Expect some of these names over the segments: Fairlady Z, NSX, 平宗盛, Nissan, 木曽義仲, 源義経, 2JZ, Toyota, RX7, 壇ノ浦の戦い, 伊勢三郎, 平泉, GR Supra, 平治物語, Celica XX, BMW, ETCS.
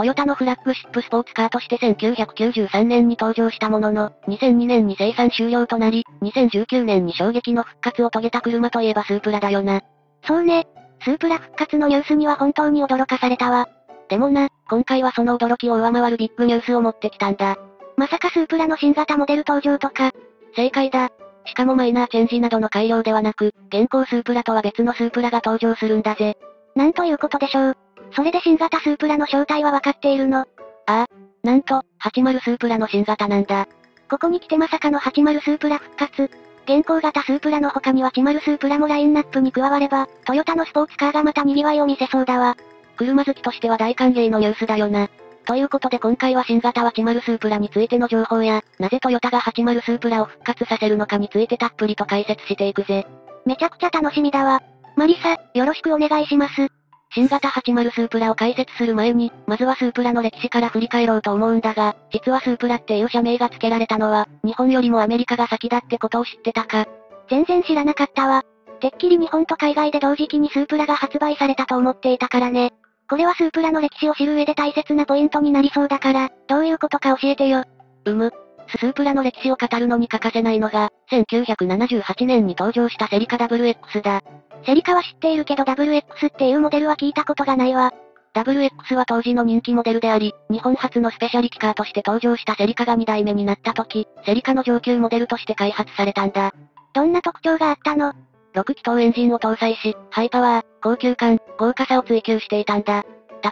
トヨタのフラッグシップスポーツカーとして1993年に登場したものの、2002年に生産終了となり、2019年に衝撃の復活を遂げた車といえばスープラだよな。そうね。スープラ復活のニュースには本当に驚かされたわ。でもな、今回はその驚きを上回るビッグニュースを持ってきたんだ。まさかスープラの新型モデル登場とか。正解だ。しかもマイナーチェンジなどの改良ではなく、現行スープラとは別のスープラが登場するんだぜ。なんということでしょう。それで新型スープラの正体はわかっているの？ああ、なんと、80スープラの新型なんだ。ここに来てまさかの80スープラ復活。現行型スープラの他には80スープラもラインナップに加われば、トヨタのスポーツカーがまた賑わいを見せそうだわ。車好きとしては大歓迎のニュースだよな。ということで今回は新型80スープラについての情報や、なぜトヨタが80スープラを復活させるのかについてたっぷりと解説していくぜ。めちゃくちゃ楽しみだわ。マリサ、よろしくお願いします。新型80スープラを解説する前に、まずはスープラの歴史から振り返ろうと思うんだが、実はスープラっていう社名が付けられたのは、日本よりもアメリカが先だってことを知ってたか？全然知らなかったわ。てっきり日本と海外で同時期にスープラが発売されたと思っていたからね。これはスープラの歴史を知る上で大切なポイントになりそうだから、どういうことか教えてよ。スープラの歴史を語るのに欠かせないのが、1978年に登場したセリカ WX だ。セリカは知っているけど WX っていうモデルは聞いたことがないわ。WX は当時の人気モデルであり、日本初のスペシャリティカーとして登場したセリカが2代目になった時、セリカの上級モデルとして開発されたんだ。どんな特徴があったの？6気筒エンジンを搭載し、ハイパワー、高級感、豪華さを追求していたんだ。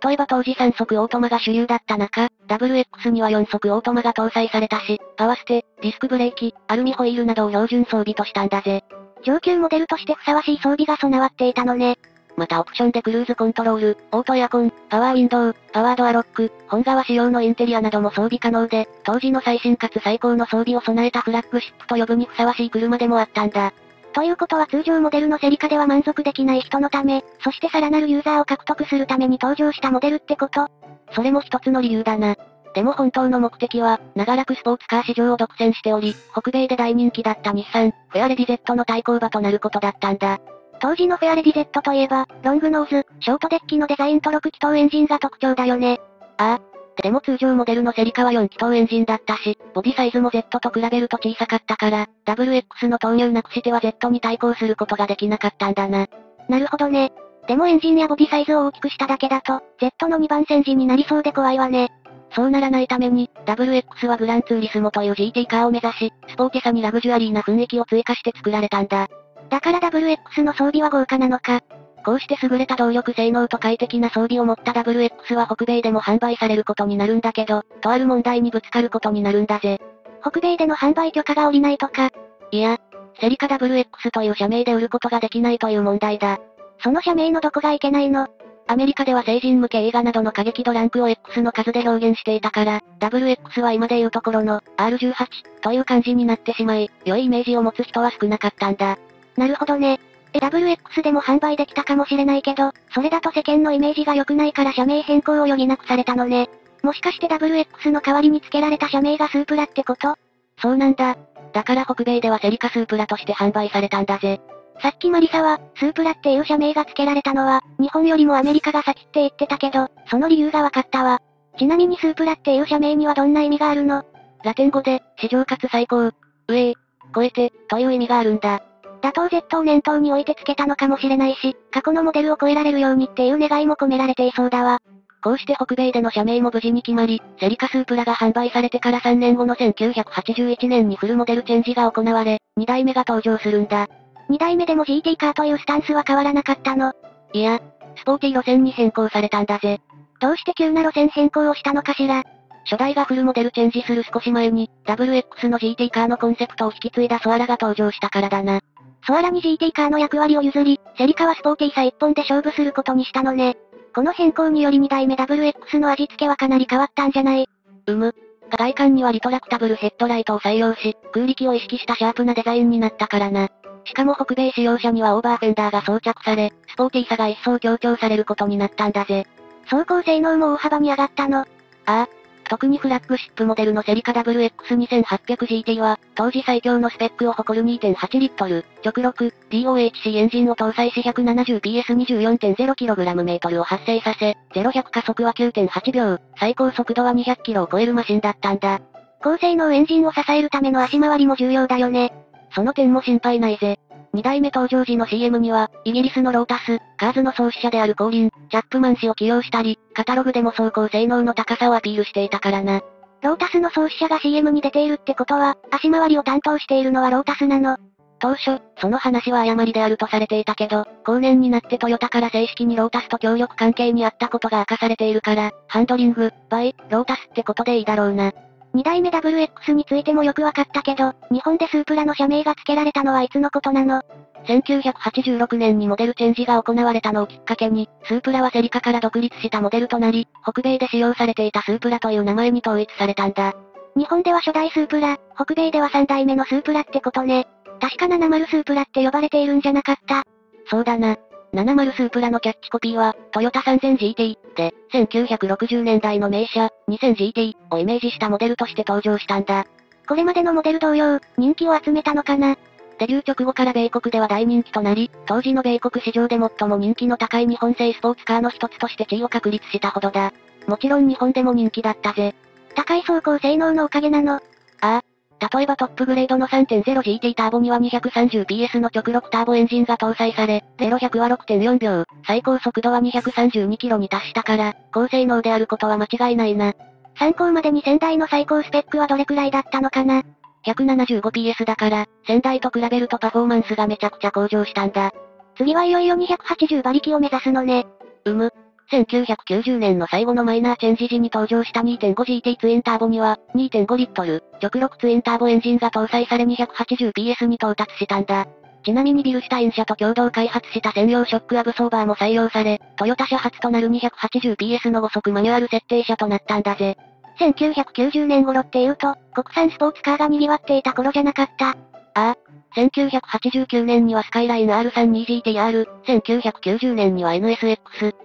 例えば当時3速オートマが主流だった中、WX には4速オートマが搭載されたし、パワーステ、ディスクブレーキ、アルミホイールなどを標準装備としたんだぜ。上級モデルとしてふさわしい装備が備わっていたのね。またオプションでクルーズコントロール、オートエアコン、パワーウィンドウ、パワードアロック、本革仕様のインテリアなども装備可能で、当時の最新かつ最高の装備を備えたフラッグシップと呼ぶにふさわしい車でもあったんだ。ということは通常モデルのセリカでは満足できない人のため、そしてさらなるユーザーを獲得するために登場したモデルってこと？それも一つの理由だな。でも本当の目的は、長らくスポーツカー市場を独占しており、北米で大人気だった日産、フェアレディ Z の対抗馬となることだったんだ。当時のフェアレディ Z といえば、ロングノーズ、ショートデッキのデザインと6気筒エンジンが特徴だよね。ああ。でも通常モデルのセリカは4気筒エンジンだったし、ボディサイズも Z と比べると小さかったから、WX の投入なくしては Z に対抗することができなかったんだな。なるほどね。でもエンジンやボディサイズを大きくしただけだと、Z の2番線時になりそうで怖いわね。そうならないために、WX はグランツーリスモという GT カーを目指し、スポーティさにラグジュアリーな雰囲気を追加して作られたんだ。だから WX の装備は豪華なのか。こうして優れた動力性能と快適な装備を持った WX は北米でも販売されることになるんだけど、とある問題にぶつかることになるんだぜ。北米での販売許可が下りないとか。いや、セリカ WX という社名で売ることができないという問題だ。その社名のどこがいけないの？アメリカでは成人向け映画などの過激ドランクを X の数で表現していたから、WX は今でいうところの R18 という感じになってしまい、良いイメージを持つ人は少なかったんだ。なるほどね。WX でも販売できたかもしれないけど、それだと世間のイメージが良くないから社名変更を余儀なくされたのね。もしかして WX の代わりに付けられた社名がスープラってこと？そうなんだ。だから北米ではセリカスープラとして販売されたんだぜ。さっきマリサは、スープラっていう社名が付けられたのは、日本よりもアメリカが先って言ってたけど、その理由がわかったわ。ちなみにスープラっていう社名にはどんな意味があるの？ラテン語で、市場かつ最高、上、超えて、という意味があるんだ。打倒 Z を念頭に置いてつけたのかもしれないし、過去のモデルを超えられるようにっていう願いも込められていそうだわ。こうして北米での社名も無事に決まり、セリカスープラが販売されてから3年後の1981年にフルモデルチェンジが行われ、2代目が登場するんだ。2代目でも GT カーというスタンスは変わらなかったの？いや、スポーティー路線に変更されたんだぜ。どうして急な路線変更をしたのかしら？初代がフルモデルチェンジする少し前に、WX の GT カーのコンセプトを引き継いだソアラが登場したからだな。ソアラに GT カーの役割を譲り、セリカはスポーティーさ一本で勝負することにしたのね。この変更により2代目 WX の味付けはかなり変わったんじゃない？外観にはリトラクタブルヘッドライトを採用し、空力を意識したシャープなデザインになったからな。しかも北米使用車にはオーバーフェンダーが装着され、スポーティーさが一層強調されることになったんだぜ。走行性能も大幅に上がったの？ああ。特にフラッグシップモデルのセリカ WX2800GT は、当時最強のスペックを誇る 2.8 リットル、直6、DOHC エンジンを搭載し 170PS24.0kgm を発生させ、0-100 加速は 9.8 秒、最高速度は200キロを超えるマシンだったんだ。高性能エンジンを支えるための足回りも重要だよね。その点も心配ないぜ。2代目登場時の CM には、イギリスのロータス、カーズの創始者であるコーリン・チャップマン氏を起用したり、カタログでも走行性能の高さをアピールしていたからな。ロータスの創始者が CM に出ているってことは、足回りを担当しているのはロータスなの。当初、その話は誤りであるとされていたけど、後年になってトヨタから正式にロータスと協力関係にあったことが明かされているから、ハンドリング、バイ、ロータスってことでいいだろうな。2代目 WX についてもよくわかったけど、日本でスープラの社名が付けられたのはいつのことなの？1986年にモデルチェンジが行われたのをきっかけに、スープラはセリカから独立したモデルとなり、北米で使用されていたスープラという名前に統一されたんだ。日本では初代スープラ、北米では3代目のスープラってことね。確か70スープラって呼ばれているんじゃなかった？そうだな。70スープラのキャッチコピーは、トヨタ 3000GT で、1960年代の名車、2000GT をイメージしたモデルとして登場したんだ。これまでのモデル同様、人気を集めたのかな。デビュー直後から米国では大人気となり、当時の米国市場で最も人気の高い日本製スポーツカーの一つとして地位を確立したほどだ。もちろん日本でも人気だったぜ。高い走行性能のおかげなの。例えばトップグレードの 3.0GT ターボには 230PS の直6ターボエンジンが搭載され、0-100 は 6.4 秒、最高速度は232キロに達したから、高性能であることは間違いないな。参考までに先代の最高スペックはどれくらいだったのかな？ 175PS だから、先代と比べるとパフォーマンスがめちゃくちゃ向上したんだ。次はいよいよ280馬力を目指すのね。1990年の最後のマイナーチェンジ時に登場した 2.5GT ツインターボには 2.5 リットル直6ツインターボエンジンが搭載され 280PS に到達したんだ。ちなみにビルシュタイン社と共同開発した専用ショックアブソーバーも採用され、トヨタ社初となる 280PS の5速マニュアル設定車となったんだぜ。1990年頃って言うと、国産スポーツカーが賑わっていた頃じゃなかった。1989年にはスカイライン R32GTR、1990年には NSX、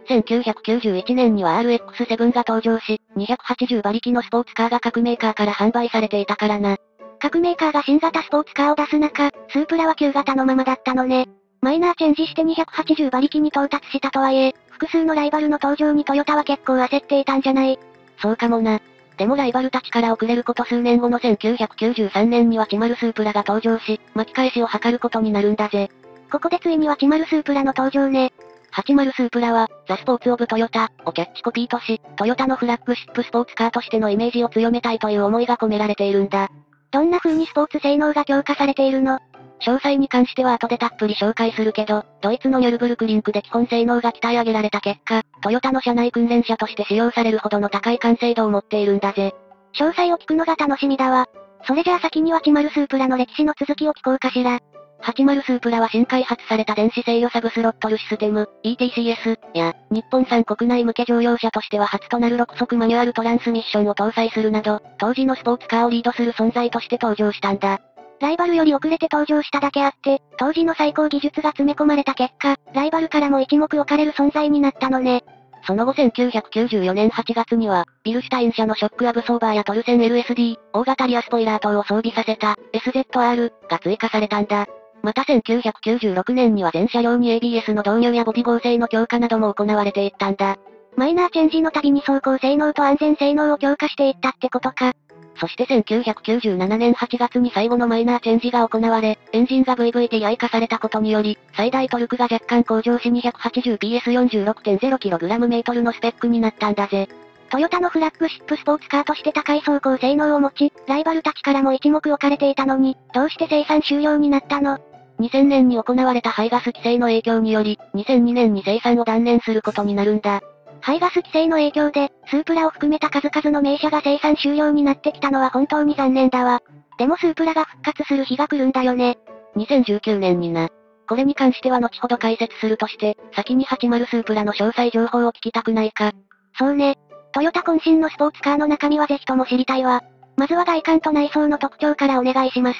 1991年には RX7 が登場し、280馬力のスポーツカーが各メーカーから販売されていたからな。各メーカーが新型スポーツカーを出す中、スープラは旧型のままだったのね。マイナーチェンジして280馬力に到達したとはいえ、複数のライバルの登場にトヨタは結構焦っていたんじゃない？そうかもな。でもライバルたちから遅れること数年後の1993年にはチマルスープラが登場し、巻き返しを図ることになるんだぜ。ここでついにはチマルスープラの登場ね。80スープラは、ザ・スポーツ・オブ・トヨタをキャッチコピーとし、トヨタのフラッグシップスポーツカーとしてのイメージを強めたいという思いが込められているんだ。どんな風にスポーツ性能が強化されているの？詳細に関しては後でたっぷり紹介するけど、ドイツのニュルブルクリンクで基本性能が鍛え上げられた結果、トヨタの社内訓練車として使用されるほどの高い完成度を持っているんだぜ。詳細を聞くのが楽しみだわ。それじゃあ先には80スープラの歴史の続きを聞こうかしら。80スープラは新開発された電子制御サブスロットルシステム、ETCS や、日本産国内向け乗用車としては初となる6速マニュアルトランスミッションを搭載するなど、当時のスポーツカーをリードする存在として登場したんだ。ライバルより遅れて登場しただけあって、当時の最高技術が詰め込まれた結果、ライバルからも一目置かれる存在になったのね。その後1994年8月には、ビルシュタイン社のショックアブソーバーやトルセン LSD、大型リアスポイラー等を装備させた SZR が追加されたんだ。また1996年には全車両に ABS の導入やボディ剛性の強化なども行われていったんだ。マイナーチェンジのたびに走行性能と安全性能を強化していったってことか。そして1997年8月に最後のマイナーチェンジが行われ、エンジンが VVTi 化されたことにより、最大トルクが若干向上し 280PS46.0kgm のスペックになったんだぜ。トヨタのフラッグシップスポーツカーとして高い走行性能を持ち、ライバルたちからも一目置かれていたのに、どうして生産終了になったの？2000年に行われた排ガス規制の影響により、2002年に生産を断念することになるんだ。排ガス規制の影響で、スープラを含めた数々の名車が生産終了になってきたのは本当に残念だわ。でもスープラが復活する日が来るんだよね。2019年にな。これに関しては後ほど解説するとして、先に80スープラの詳細情報を聞きたくないか。そうね。トヨタ渾身のスポーツカーの中身はぜひとも知りたいわ。まずは外観と内装の特徴からお願いします。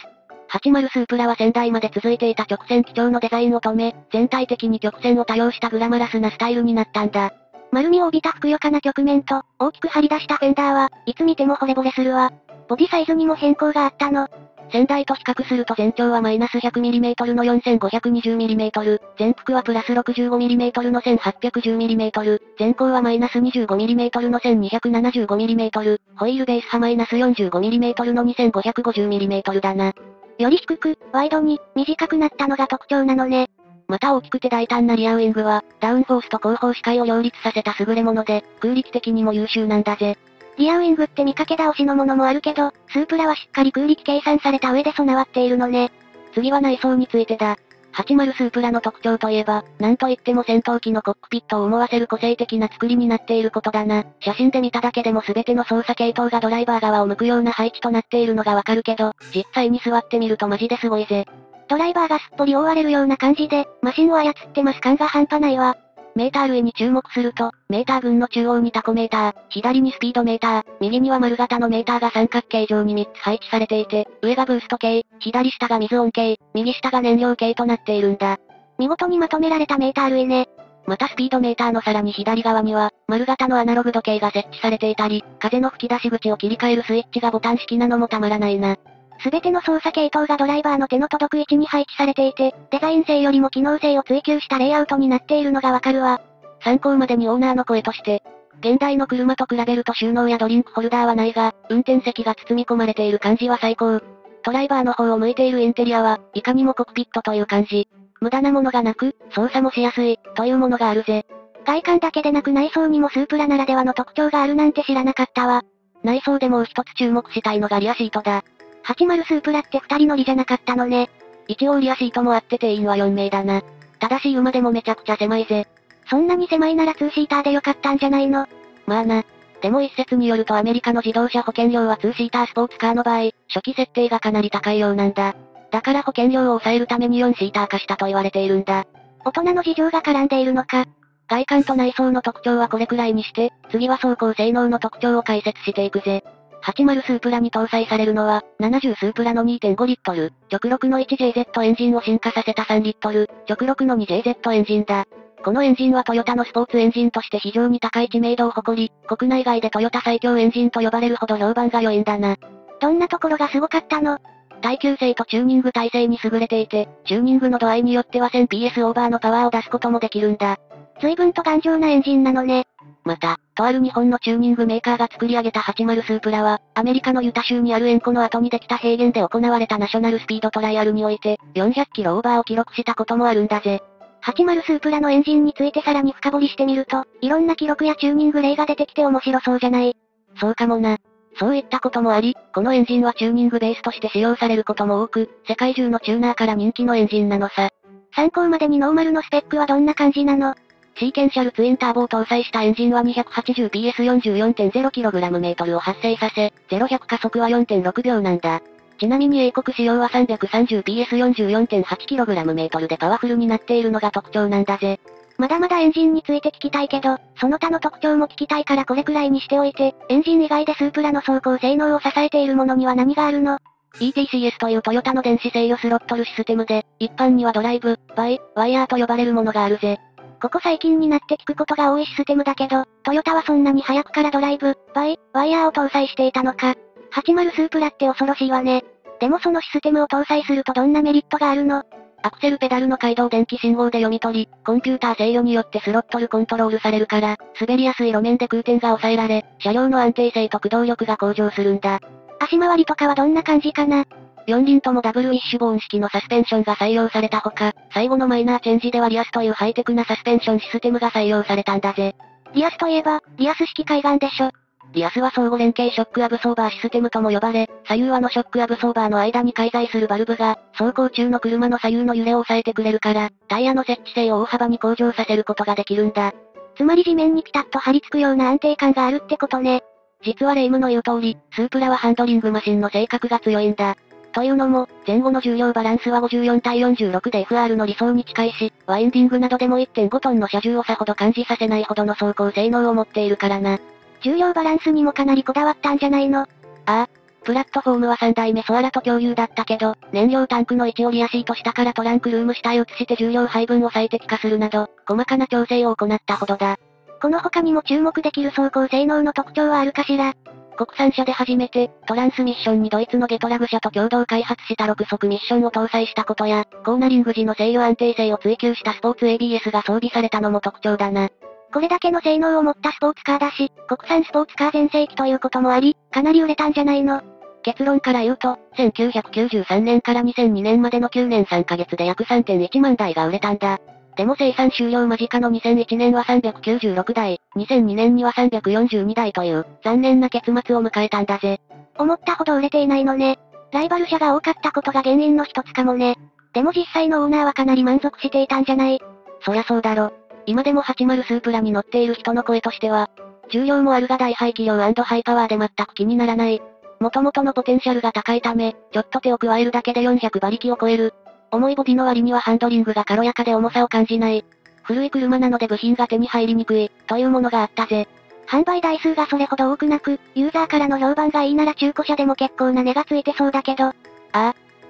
80スープラは先代まで続いていた直線基調のデザインを止め、全体的に曲線を多用したグラマラスなスタイルになったんだ。丸みを帯びたふくよかな曲面と、大きく張り出したフェンダーはいつ見ても惚れ惚れするわ。ボディサイズにも変更があったの。先代と比較すると全長はマイナス 100mm の 4520mm、全幅はプラス 65mm の 1810mm、全高はマイナス 25mm の 1275mm、ホイールベースはマイナス 45mm の 2550mm だな。より低く、ワイドに、短くなったのが特徴なのね。また大きくて大胆なリアウィングは、ダウンフォースと後方視界を両立させた優れもので、空力的にも優秀なんだぜ。リアウィングって見かけ倒しのものもあるけど、スープラはしっかり空力計算された上で備わっているのね。次は内装についてだ。80スープラの特徴といえば、なんといっても戦闘機のコックピットを思わせる個性的な作りになっていることだな。写真で見ただけでも全ての操作系統がドライバー側を向くような配置となっているのがわかるけど、実際に座ってみるとマジですごいぜ。ドライバーがすっぽり覆われるような感じで、マシンを操ってます感が半端ないわ。メーター類に注目すると、メーター群の中央にタコメーター、左にスピードメーター、右には丸型のメーターが三角形状に3つ配置されていて、上がブースト系、左下が水温系、右下が燃料系となっているんだ。見事にまとめられたメーター類ね。またスピードメーターのさらに左側には、丸型のアナログ時計が設置されていたり、風の吹き出し口を切り替えるスイッチがボタン式なのもたまらないな。すべての操作系統がドライバーの手の届く位置に配置されていて、デザイン性よりも機能性を追求したレイアウトになっているのがわかるわ。参考までにオーナーの声として、現代の車と比べると収納やドリンクホルダーはないが、運転席が包み込まれている感じは最高。ドライバーの方を向いているインテリアはいかにもコックピットという感じ。無駄なものがなく、操作もしやすい、というものがあるぜ。外観だけでなく内装にもスープラならではの特徴があるなんて知らなかったわ。内装でもう一つ注目したいのがリアシートだ。80スープラって2人乗りじゃなかったのね。一応リアシートもあって定員は4名だな。ただし馬でもめちゃくちゃ狭いぜ。そんなに狭いなら2シーターでよかったんじゃないの？まあな。でも一説によるとアメリカの自動車保険料は2シータースポーツカーの場合、初期設定がかなり高いようなんだ。だから保険料を抑えるために4シーター化したと言われているんだ。大人の事情が絡んでいるのか。外観と内装の特徴はこれくらいにして、次は走行性能の特徴を解説していくぜ。80スープラに搭載されるのは、70スープラの 2.5 リットル、直6の 1JZ エンジンを進化させた3リットル、直6の 2JZ エンジンだ。このエンジンはトヨタのスポーツエンジンとして非常に高い知名度を誇り、国内外でトヨタ最強エンジンと呼ばれるほど評判が良いんだな。どんなところがすごかったの？耐久性とチューニング耐性に優れていて、チューニングの度合いによっては 1000PS オーバーのパワーを出すこともできるんだ。随分と頑丈なエンジンなのね。また、とある日本のチューニングメーカーが作り上げた80スープラは、アメリカのユタ州にあるエンコの後にできた平原で行われたナショナルスピードトライアルにおいて、400キロオーバーを記録したこともあるんだぜ。80スープラのエンジンについてさらに深掘りしてみると、いろんな記録やチューニング例が出てきて面白そうじゃない。そうかもな。そういったこともあり、このエンジンはチューニングベースとして使用されることも多く、世界中のチューナーから人気のエンジンなのさ。参考までにノーマルのスペックはどんな感じなの？シーケンシャルツインターボを搭載したエンジンは 280PS44.0kgm を発生させ、0-100 加速は 4.6 秒なんだ。ちなみに英国仕様は 330PS44.8kgm でパワフルになっているのが特徴なんだぜ。まだまだエンジンについて聞きたいけど、その他の特徴も聞きたいからこれくらいにしておいて、エンジン以外でスープラの走行性能を支えているものには何があるの？ETCS というトヨタの電子制御スロットルシステムで、一般にはドライブ、バイ、ワイヤーと呼ばれるものがあるぜ。ここ最近になって聞くことが多いシステムだけど、トヨタはそんなに早くからドライブ、バイ、ワイヤーを搭載していたのか。80スープラって恐ろしいわね。でもそのシステムを搭載するとどんなメリットがあるの？アクセルペダルの回動電気信号で読み取り、コンピューター制御によってスロットルコントロールされるから、滑りやすい路面で空転が抑えられ、車両の安定性と駆動力が向上するんだ。足回りとかはどんな感じかな？4輪ともダブルウィッシュボーン式のサスペンションが採用されたほか、最後のマイナーチェンジではリアスというハイテクなサスペンションシステムが採用されたんだぜ。リアスといえば、リアス式海岸でしょ。リアスは相互連携ショックアブソーバーシステムとも呼ばれ、左右輪のショックアブソーバーの間に介在するバルブが、走行中の車の左右の揺れを抑えてくれるから、タイヤの接地性を大幅に向上させることができるんだ。つまり地面にピタッと張り付くような安定感があるってことね。実はレイムの言う通り、スープラはハンドリングマシンの性格が強いんだ。というのも、前後の重量バランスは54対46で FR の理想に近いし、ワインディングなどでも 1.5 トンの車重をさほど感じさせないほどの走行性能を持っているからな。重量バランスにもかなりこだわったんじゃないの？プラットフォームは3代目ソアラと共有だったけど、燃料タンクの位置をリアシート下からトランクルーム下へ移して重量配分を最適化するなど、細かな調整を行ったほどだ。この他にも注目できる走行性能の特徴はあるかしら。国産車で初めて、トランスミッションにドイツのゲトラグ社と共同開発した6速ミッションを搭載したことや、コーナリング時の制御安定性を追求したスポーツ ABS が装備されたのも特徴だな。これだけの性能を持ったスポーツカーだし、国産スポーツカー全盛期ということもあり、かなり売れたんじゃないの。結論から言うと、1993年から2002年までの9年3ヶ月で約 3.1 万台が売れたんだ。でも生産終了間近の2001年は396台、2002年には342台という、残念な結末を迎えたんだぜ。思ったほど売れていないのね。ライバル車が多かったことが原因の一つかもね。でも実際のオーナーはかなり満足していたんじゃない？そりゃそうだろ。今でも80スープラに乗っている人の声としては、重量もあるが大排気量&ハイパワーで全く気にならない。元々のポテンシャルが高いため、ちょっと手を加えるだけで400馬力を超える。重いボディの割にはハンドリングが軽やかで重さを感じない。古い車なので部品が手に入りにくい、というものがあったぜ。販売台数がそれほど多くなく、ユーザーからの評判がいいなら中古車でも結構な値がついてそうだけど。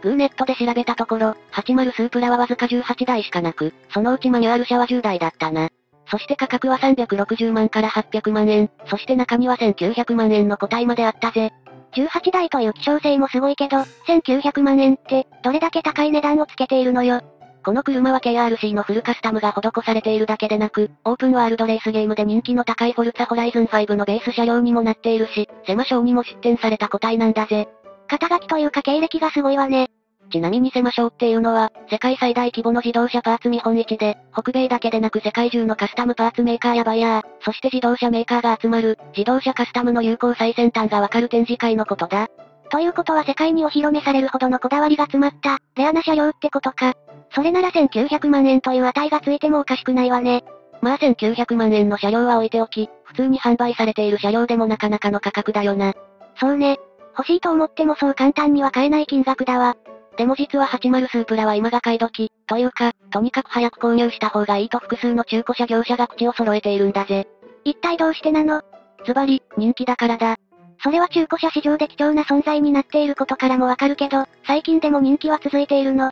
グーネットで調べたところ、80スープラはわずか18台しかなく、そのうちマニュアル車は10台だったな。そして価格は360万から800万円、そして中には1900万円の個体まであったぜ。18台という希少性もすごいけど、1900万円って、どれだけ高い値段をつけているのよ。この車は KRC のフルカスタムが施されているだけでなく、オープンワールドレースゲームで人気の高いフォルツァホライズン5のベース車両にもなっているし、狭小にも出展された個体なんだぜ。肩書きというか経歴がすごいわね。ちなみに狭小っていうのは、世界最大規模の自動車パーツ見本市で、北米だけでなく世界中のカスタムパーツメーカーやバイヤー、そして自動車メーカーが集まる、自動車カスタムの有効最先端がわかる展示会のことだ。ということは世界にお披露目されるほどのこだわりが詰まった、レアな車両ってことか。それなら1900万円という値がついてもおかしくないわね。まあ1900万円の車両は置いておき、普通に販売されている車両でもなかなかの価格だよな。そうね。欲しいと思ってもそう簡単には買えない金額だわ。でも実は80スープラは今が買い時、というか、とにかく早く購入した方がいいと複数の中古車業者が口を揃えているんだぜ。一体どうしてなの？ズバリ、人気だからだ。それは中古車市場で貴重な存在になっていることからもわかるけど、最近でも人気は続いているの。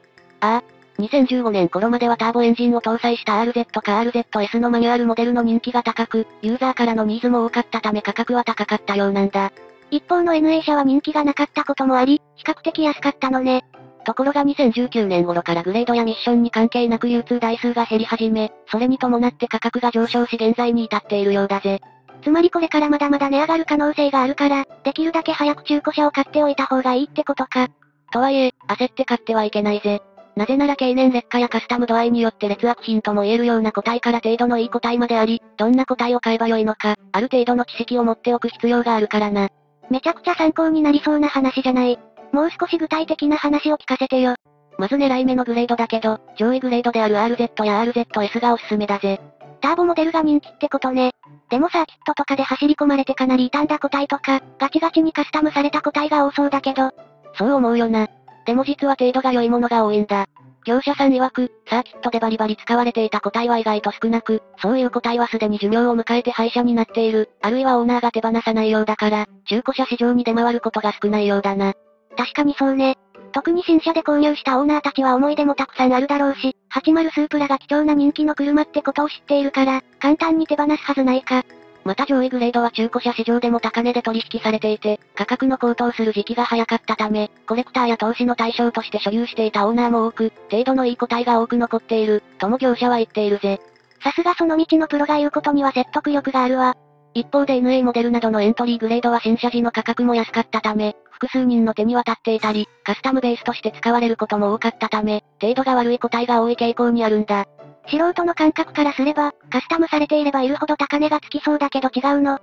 2015年頃まではターボエンジンを搭載した RZ か RZS のマニュアルモデルの人気が高く、ユーザーからのニーズも多かったため価格は高かったようなんだ。一方の NA 車は人気がなかったこともあり、比較的安かったのね。ところが2019年頃からグレードやミッションに関係なく流通台数が減り始め、それに伴って価格が上昇し現在に至っているようだぜ。つまりこれからまだまだ値上がる可能性があるから、できるだけ早く中古車を買っておいた方がいいってことか。とはいえ、焦って買ってはいけないぜ。なぜなら経年劣化やカスタム度合いによって劣悪品とも言えるような個体から程度のいい個体まであり、どんな個体を買えばよいのか、ある程度の知識を持っておく必要があるからな。めちゃくちゃ参考になりそうな話じゃない。もう少し具体的な話を聞かせてよ。まず狙い目のグレードだけど、上位グレードである RZ や RZS がおすすめだぜ。ターボモデルが人気ってことね。でもサーキットとかで走り込まれてかなり傷んだ個体とか、ガチガチにカスタムされた個体が多そうだけど。そう思うよな。でも実は程度が良いものが多いんだ。業者さん曰く、サーキットでバリバリ使われていた個体は意外と少なく、そういう個体はすでに寿命を迎えて廃車になっている、あるいはオーナーが手放さないようだから、中古車市場に出回ることが少ないようだな。確かにそうね。特に新車で購入したオーナーたちは思い出もたくさんあるだろうし、80スープラが貴重な人気の車ってことを知っているから、簡単に手放すはずないか。また上位グレードは中古車市場でも高値で取引されていて、価格の高騰する時期が早かったため、コレクターや投資の対象として所有していたオーナーも多く、程度のいい個体が多く残っている、とも業者は言っているぜ。さすがその道のプロが言うことには説得力があるわ。一方で NA モデルなどのエントリーグレードは新車時の価格も安かったため、複数人の手に渡っていたり、カスタムベースとして使われることも多かったため、程度が悪い個体が多い傾向にあるんだ。素人の感覚からすれば、カスタムされていればいるほど高値がつきそうだけど違うの。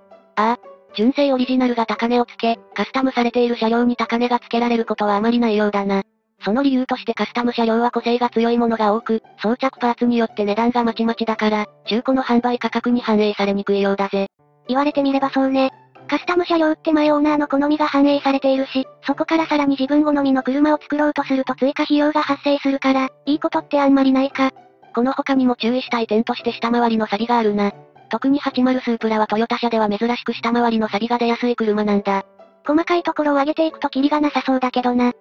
純正オリジナルが高値をつけ、カスタムされている車両に高値がつけられることはあまりないようだな。その理由としてカスタム車両は個性が強いものが多く、装着パーツによって値段がまちまちだから、中古の販売価格に反映されにくいようだぜ。言われてみればそうね。カスタム車両って前オーナーの好みが反映されているし、そこからさらに自分好みの車を作ろうとすると追加費用が発生するから、いいことってあんまりないか。この他にも注意したい点として下回りの錆があるな。特に80スープラはトヨタ車では珍しく下回りの錆が出やすい車なんだ。細かいところを上げていくとキリがなさそうだけどな。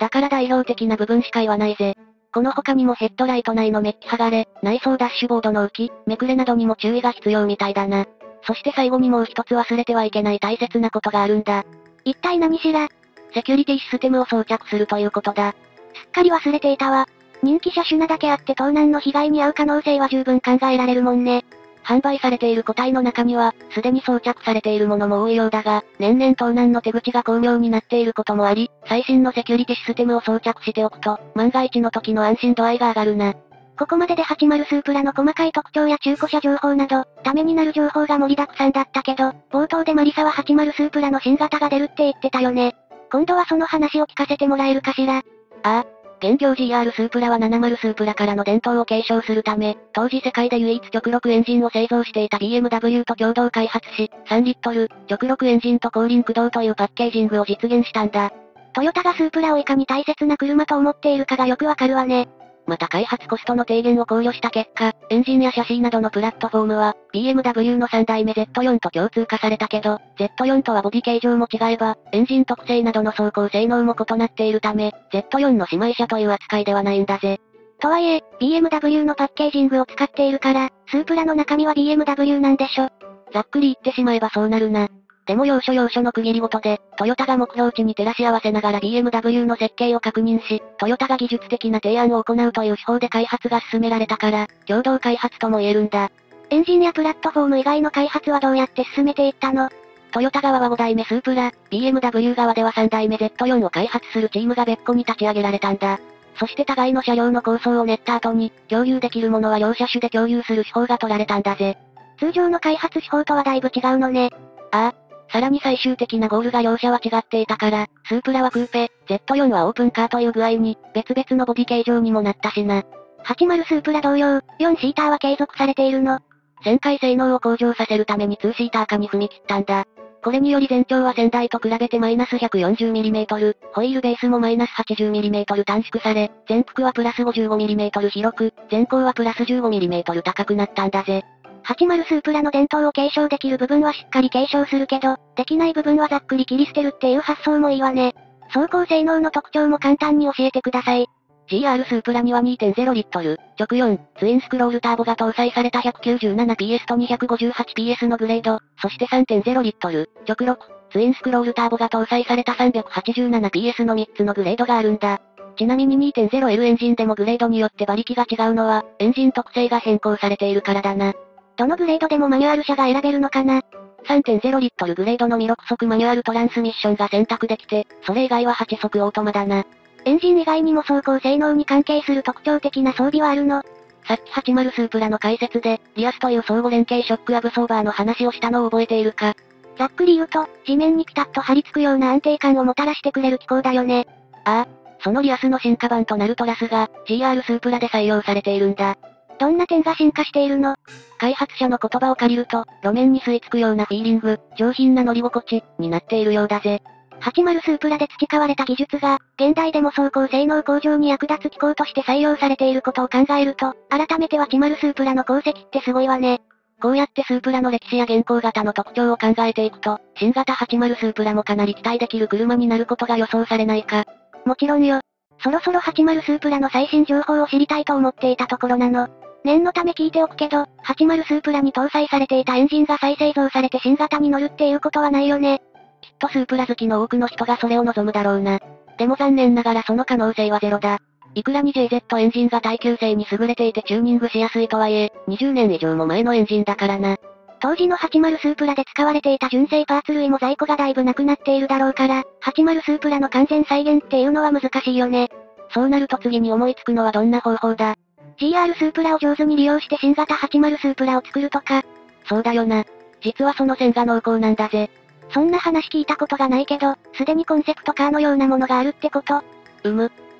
だから代表的な部分しか言わないぜ。この他にもヘッドライト内のメッキ剥がれ、内装ダッシュボードの浮き、めくれなどにも注意が必要みたいだな。そして最後にもう一つ忘れてはいけない大切なことがあるんだ。一体何しら？セキュリティシステムを装着するということだ。すっかり忘れていたわ。人気車種なだけあって盗難の被害に遭う可能性は十分考えられるもんね。販売されている個体の中には、すでに装着されているものも多いようだが、年々盗難の手口が巧妙になっていることもあり、最新のセキュリティシステムを装着しておくと、万が一の時の安心度合いが上がるな。ここまでで80スープラの細かい特徴や中古車情報など、ためになる情報が盛りだくさんだったけど、冒頭でマリサは80スープラの新型が出るって言ってたよね。今度はその話を聞かせてもらえるかしら。ああ。現業 GR スープラは70スープラからの伝統を継承するため、当時世界で唯一直六エンジンを製造していた BMW と共同開発し、3リットル、直六エンジンと後輪駆動というパッケージングを実現したんだ。トヨタがスープラをいかに大切な車と思っているかがよくわかるわね。また開発コストの低減を考慮した結果、エンジンやシャシーなどのプラットフォームは、BMW の3代目 Z4 と共通化されたけど、Z4 とはボディ形状も違えば、エンジン特性などの走行性能も異なっているため、Z4 の姉妹車という扱いではないんだぜ。とはいえ、BMW のパッケージングを使っているから、スープラの中身は BMW なんでしょ。ざっくり言ってしまえばそうなるな。でも要所要所の区切りごとで、トヨタが目標値に照らし合わせながら BMW の設計を確認し、トヨタが技術的な提案を行うという手法で開発が進められたから、共同開発とも言えるんだ。エンジンやプラットフォーム以外の開発はどうやって進めていったの？トヨタ側は5代目スープラ、BMW 側では3代目 Z4 を開発するチームが別個に立ち上げられたんだ。そして互いの車両の構想を練った後に、共有できるものは両車種で共有する手法が取られたんだぜ。通常の開発手法とはだいぶ違うのね。ああ。さらに最終的なゴールが両者は違っていたから、スープラはクーペ、Z4 はオープンカーという具合に、別々のボディ形状にもなったしな。80スープラ同様、4シーターは継続されているの。旋回性能を向上させるために2シーター化に踏み切ったんだ。これにより全長は先代と比べてマイナス 140mm、ホイールベースもマイナス 80mm 短縮され、前幅はプラス 55mm 広く、前後はプラス 15mm 高くなったんだぜ。80スープラの伝統を継承できる部分はしっかり継承するけど、できない部分はざっくり切り捨てるっていう発想もいいわね。走行性能の特徴も簡単に教えてください。GR スープラには 2.0 リットル、直4、ツインスクロールターボが搭載された 197PS と 258PS のグレード、そして 3.0 リットル、直6、ツインスクロールターボが搭載された 387PS の3つのグレードがあるんだ。ちなみに 2.0L エンジンでもグレードによって馬力が違うのは、エンジン特性が変更されているからだな。どのグレードでもマニュアル車が選べるのかな？ 3.0 リットルグレードの未6速マニュアルトランスミッションが選択できて、それ以外は8速オートマだな。エンジン以外にも走行性能に関係する特徴的な装備はあるの？さっき80スープラの解説で、リアスという相互連携ショックアブソーバーの話をしたのを覚えているか？ざっくり言うと、地面にピタッと張り付くような安定感をもたらしてくれる機構だよね。ああ、そのリアスの進化版となるトラスが、GR スープラで採用されているんだ。どんな点が進化しているの？開発者の言葉を借りると、路面に吸い付くようなフィーリング、上品な乗り心地、になっているようだぜ。80スープラで培われた技術が、現代でも走行性能向上に役立つ機構として採用されていることを考えると、改めては80スープラの功績ってすごいわね。こうやってスープラの歴史や現行型の特徴を考えていくと、新型80スープラもかなり期待できる車になることが予想されないか。もちろんよ。そろそろ80スープラの最新情報を知りたいと思っていたところなの。念のため聞いておくけど、80スープラに搭載されていたエンジンが再製造されて新型に乗るっていうことはないよね。きっとスープラ好きの多くの人がそれを望むだろうな。でも残念ながらその可能性はゼロだ。いくらに 2JZ エンジンが耐久性に優れていてチューニングしやすいとはいえ、20年以上も前のエンジンだからな。当時の80スープラで使われていた純正パーツ類も在庫がだいぶなくなっているだろうから、80スープラの完全再現っていうのは難しいよね。そうなると次に思いつくのはどんな方法だ？GR スープラを上手に利用して新型80スープラを作るとか。そうだよな。実はその線が濃厚なんだぜ。そんな話聞いたことがないけど、すでにコンセプトカーのようなものがあるってこと？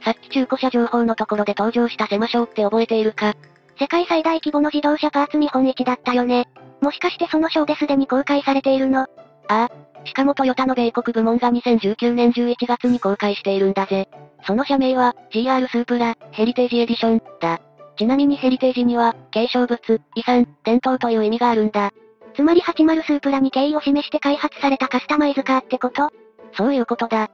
さっき中古車情報のところで登場した狭小って覚えているか？世界最大規模の自動車パーツ見本市だったよね。もしかしてその小ですでに公開されているの？ああ。しかもトヨタの米国部門が2019年11月に公開しているんだぜ。その社名は、GR スープラ、ヘリテージエディション、だ。ちなみにヘリテージには、継承物、遺産、伝統という意味があるんだ。つまり80スープラに敬意を示して開発されたカスタマイズカーってこと？そういうことだ。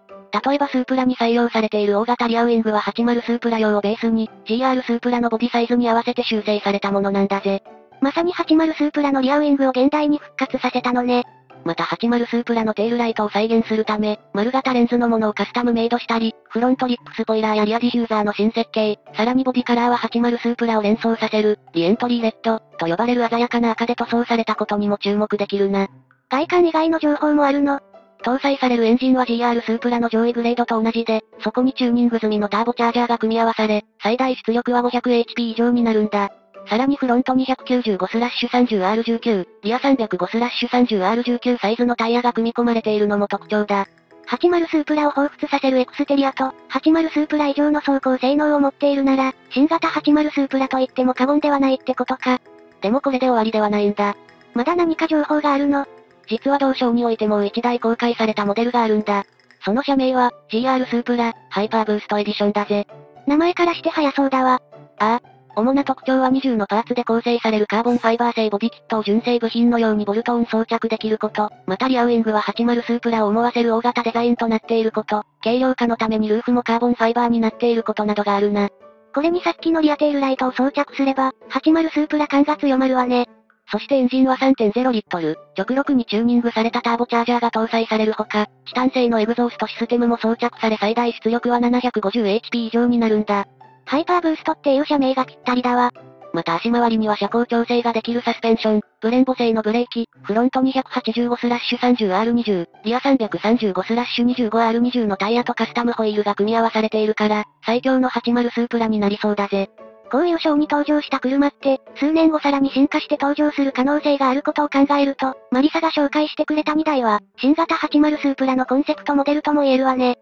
例えばスープラに採用されている大型リアウィングは80スープラ用をベースに、GR スープラのボディサイズに合わせて修正されたものなんだぜ。まさに80スープラのリアウィングを現代に復活させたのね。また80スープラのテールライトを再現するため、丸型レンズのものをカスタムメイドしたり、フロントリップスポイラーやリアディフューザーの新設計、さらにボディカラーは80スープラを連想させる、リエントリーレッド、と呼ばれる鮮やかな赤で塗装されたことにも注目できるな。外観以外の情報もあるの？搭載されるエンジンは GR スープラの上位グレードと同じで、そこにチューニング済みのターボチャージャーが組み合わされ、最大出力は 500HP 以上になるんだ。さらにフロント 295/30R19、リア 305/30R19 サイズのタイヤが組み込まれているのも特徴だ。80スープラを彷彿させるエクステリアと、80スープラ以上の走行性能を持っているなら、新型80スープラと言っても過言ではないってことか。でもこれで終わりではないんだ。まだ何か情報があるの？実は同省においてもう1台公開されたモデルがあるんだ。その社名は、GR スープラ、ハイパーブーストエディションだぜ。名前からして速そうだわ。ああ。主な特徴は20のパーツで構成されるカーボンファイバー製ボディキットを純正部品のようにボルトオン装着できること、またリアウィングは80スープラを思わせる大型デザインとなっていること、軽量化のためにルーフもカーボンファイバーになっていることなどがあるな。これにさっきのリアテールライトを装着すれば、80スープラ感が強まるわね。そしてエンジンは 3.0 リットル、直6にチューニングされたターボチャージャーが搭載されるほか、チタン製のエグゾーストシステムも装着され最大出力は 750HP 以上になるんだ。ハイパーブーストっていう社名がぴったりだわ。また足回りには車高調整ができるサスペンション、ブレンボ製のブレーキ、フロント 285/30R20、リア 335/25R20 のタイヤとカスタムホイールが組み合わされているから、最強の80スープラになりそうだぜ。こういうショーに登場した車って、数年後さらに進化して登場する可能性があることを考えると、マリサが紹介してくれた2台は、新型80スープラのコンセプトモデルとも言えるわね。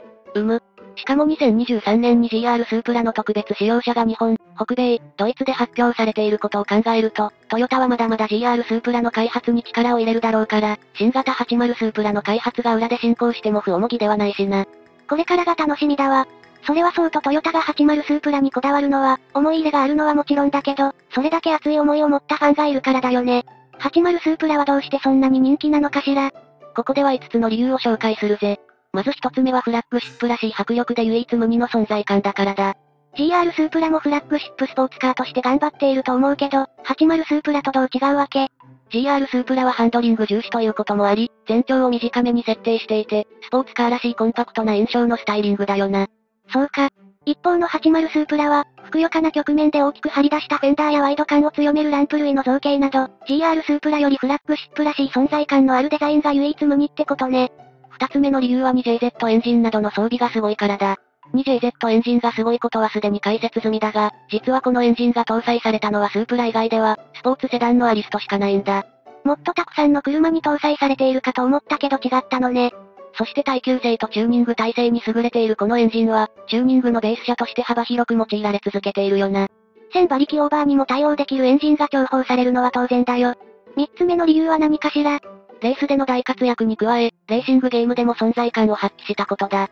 しかも2023年に GR スープラの特別使用車が日本、北米、ドイツで発表されていることを考えると、トヨタはまだまだ GR スープラの開発に力を入れるだろうから、新型80スープラの開発が裏で進行しても不思議ではないしな。これからが楽しみだわ。それはそうとトヨタが80スープラにこだわるのは、思い入れがあるのはもちろんだけど、それだけ熱い思いを持ったファンがいるからだよね。80スープラはどうしてそんなに人気なのかしら。ここでは5つの理由を紹介するぜ。まず一つ目はフラッグシップらしい迫力で唯一無二の存在感だからだ。GR スープラもフラッグシップスポーツカーとして頑張っていると思うけど、80スープラとどう違うわけ？ GR スープラはハンドリング重視ということもあり、全長を短めに設定していて、スポーツカーらしいコンパクトな印象のスタイリングだよな。そうか。一方の80スープラは、ふくよかな局面で大きく張り出したフェンダーやワイド感を強めるランプ類の造形など、GR スープラよりフラッグシップらしい存在感のあるデザインが唯一無二ってことね。二つ目の理由は 2JZ エンジンなどの装備がすごいからだ。2JZ エンジンがすごいことはすでに解説済みだが、実はこのエンジンが搭載されたのはスープラ以外では、スポーツセダンのアリストしかないんだ。もっとたくさんの車に搭載されているかと思ったけど違ったのね。そして耐久性とチューニング耐性に優れているこのエンジンは、チューニングのベース車として幅広く用いられ続けているよな。1000馬力オーバーにも対応できるエンジンが重宝されるのは当然だよ。三つ目の理由は何かしら？レースでの大活躍に加え、レーシングゲームでも存在感を発揮したことだ。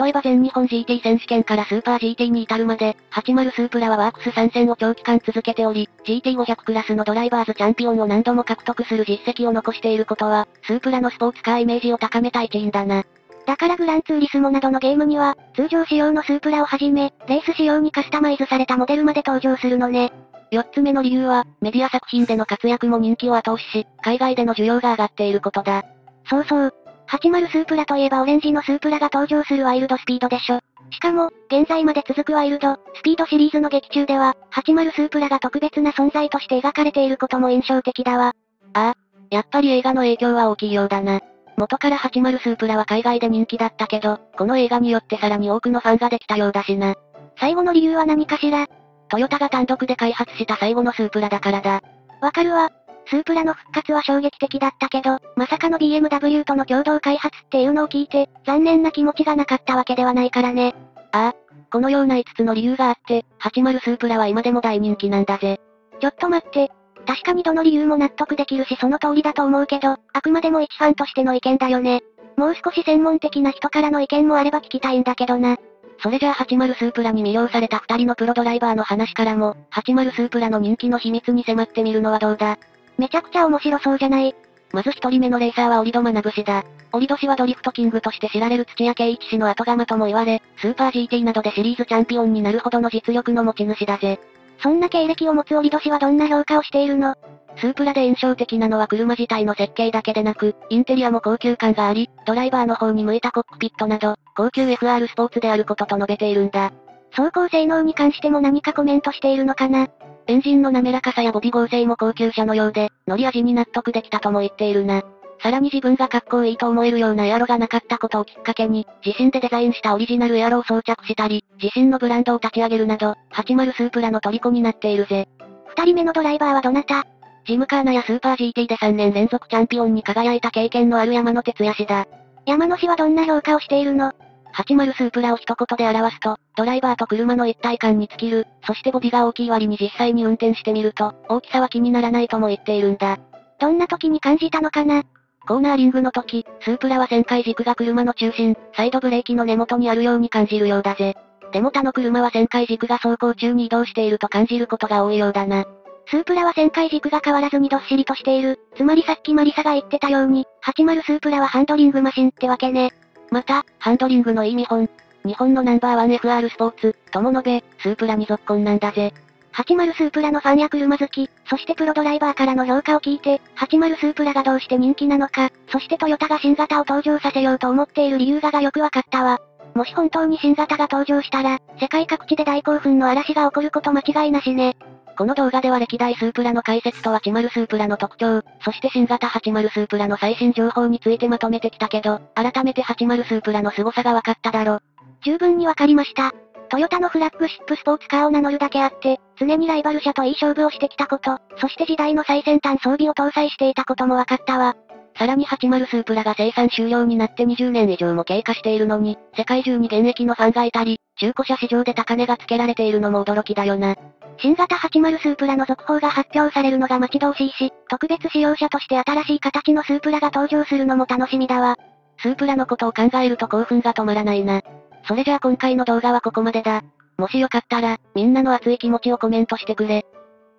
例えば全日本 GT 選手権からスーパー GT に至るまで、80スープラはワークス参戦を長期間続けており、GT500 クラスのドライバーズチャンピオンを何度も獲得する実績を残していることは、スープラのスポーツカーイメージを高めた一因だな。だからグランツーリスモなどのゲームには、通常仕様のスープラをはじめ、レース仕様にカスタマイズされたモデルまで登場するのね。4つ目の理由は、メディア作品での活躍も人気を後押しし、海外での需要が上がっていることだ。そうそう。80スープラといえばオレンジのスープラが登場するワイルドスピードでしょ。しかも、現在まで続くワイルド、スピードシリーズの劇中では、80スープラが特別な存在として描かれていることも印象的だわ。ああ、やっぱり映画の影響は大きいようだな。元から80スープラは海外で人気だったけど、この映画によってさらに多くのファンができたようだしな。最後の理由は何かしら？トヨタが単独で開発した最後のスープラだからだ。わかるわ。スープラの復活は衝撃的だったけど、まさかの BMW との共同開発っていうのを聞いて、残念な気持ちがなかったわけではないからね。ああ、このような5つの理由があって、80スープラは今でも大人気なんだぜ。ちょっと待って。確かにどの理由も納得できるしその通りだと思うけど、あくまでも一ファンとしての意見だよね。もう少し専門的な人からの意見もあれば聞きたいんだけどな。それじゃあ80スープラに魅了された2人のプロドライバーの話からも、80スープラの人気の秘密に迫ってみるのはどうだ？めちゃくちゃ面白そうじゃない？まず一人目のレーサーは折戸学氏だ。折戸氏はドリフトキングとして知られる土屋圭一氏の後釜とも言われ、スーパー GT などでシリーズチャンピオンになるほどの実力の持ち主だぜ。そんな経歴を持つ折戸氏はどんな評価をしているの？スープラで印象的なのは車自体の設計だけでなく、インテリアも高級感があり、ドライバーの方に向いたコックピットなど、高級 FR スポーツであることと述べているんだ。走行性能に関しても何かコメントしているのかな？エンジンの滑らかさやボディ剛性も高級車のようで、乗り味に納得できたとも言っているな。さらに自分がかっこいいと思えるようなエアロがなかったことをきっかけに、自身でデザインしたオリジナルエアロを装着したり、自身のブランドを立ち上げるなど、80スープラの虜になっているぜ。二人目のドライバーはどなた？ジムカーナやスーパー GT で3年連続チャンピオンに輝いた経験のある山野哲也氏だ。山野氏はどんな評価をしているの？80スープラを一言で表すと、ドライバーと車の一体感に尽きる、そしてボディが大きい割に実際に運転してみると、大きさは気にならないとも言っているんだ。どんな時に感じたのかな？コーナーリングの時、スープラは旋回軸が車の中心、サイドブレーキの根元にあるように感じるようだぜ。でも他の車は旋回軸が走行中に移動していると感じることが多いようだな。スープラは旋回軸が変わらずにどっしりとしている。つまりさっきマリサが言ってたように、80スープラはハンドリングマシンってわけね。また、ハンドリングのいい見本。日本のナンバーワン FR スポーツ、とも述べ、スープラにぞっこんなんだぜ。80スープラのファンや車好き、そしてプロドライバーからの評価を聞いて、80スープラがどうして人気なのか、そしてトヨタが新型を登場させようと思っている理由がよくわかったわ。もし本当に新型が登場したら、世界各地で大興奮の嵐が起こること間違いなしね。この動画では歴代スープラの解説と80スープラの特徴、そして新型80スープラの最新情報についてまとめてきたけど、改めて80スープラの凄さがわかっただろ。十分にわかりました。トヨタのフラッグシップスポーツカーを名乗るだけあって、常にライバル車といい勝負をしてきたこと、そして時代の最先端装備を搭載していたこともわかったわ。さらに80スープラが生産終了になって20年以上も経過しているのに、世界中に現役のファンがいたり、中古車市場で高値がつけられているのも驚きだよな。新型80スープラの続報が発表されるのが待ち遠しいし、特別仕様車として新しい形のスープラが登場するのも楽しみだわ。スープラのことを考えると興奮が止まらないな。それじゃあ今回の動画はここまでだ。もしよかったら、みんなの熱い気持ちをコメントしてくれ。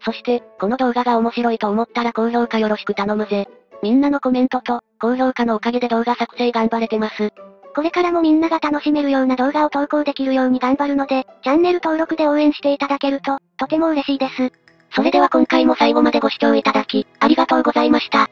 そして、この動画が面白いと思ったら高評価よろしく頼むぜ。みんなのコメントと、高評価のおかげで動画作成頑張れてます。これからもみんなが楽しめるような動画を投稿できるように頑張るので、チャンネル登録で応援していただけると、とても嬉しいです。それでは今回も最後までご視聴いただき、ありがとうございました。